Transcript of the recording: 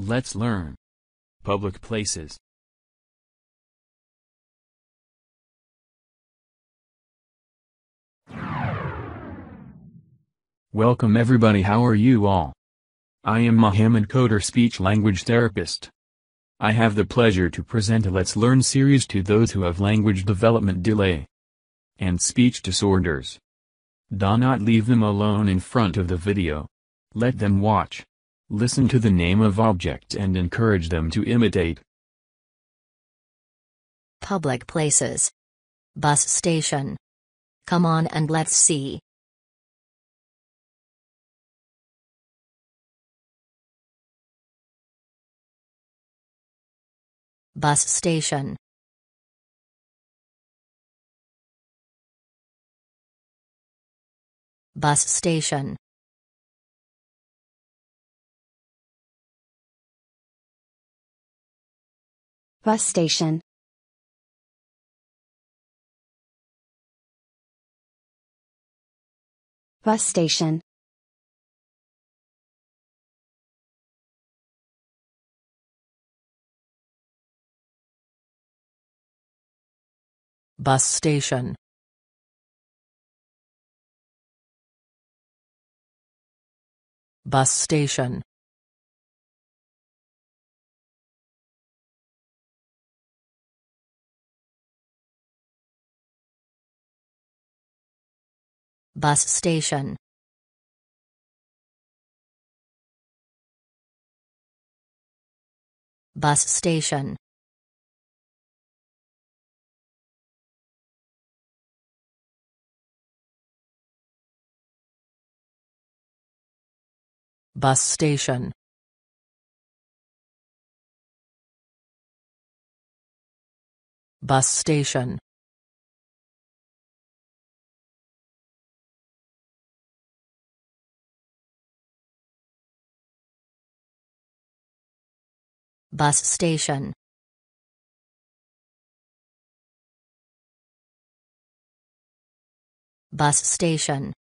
Let's learn. Public places. Welcome everybody, how are you all? I am Mohamed Khodir, speech language therapist. I have the pleasure to present a Let's Learn series to those who have language development delay and speech disorders. Do not leave them alone in front of the video. Let them watch. Listen to the name of objects and encourage them to imitate. Public places. Bus station. Come on and let's see. Bus station. Bus station. Bus station. Bus station. Bus station. Bus station. Bus station. Bus station. Bus station. Bus station. Bus station. Bus station.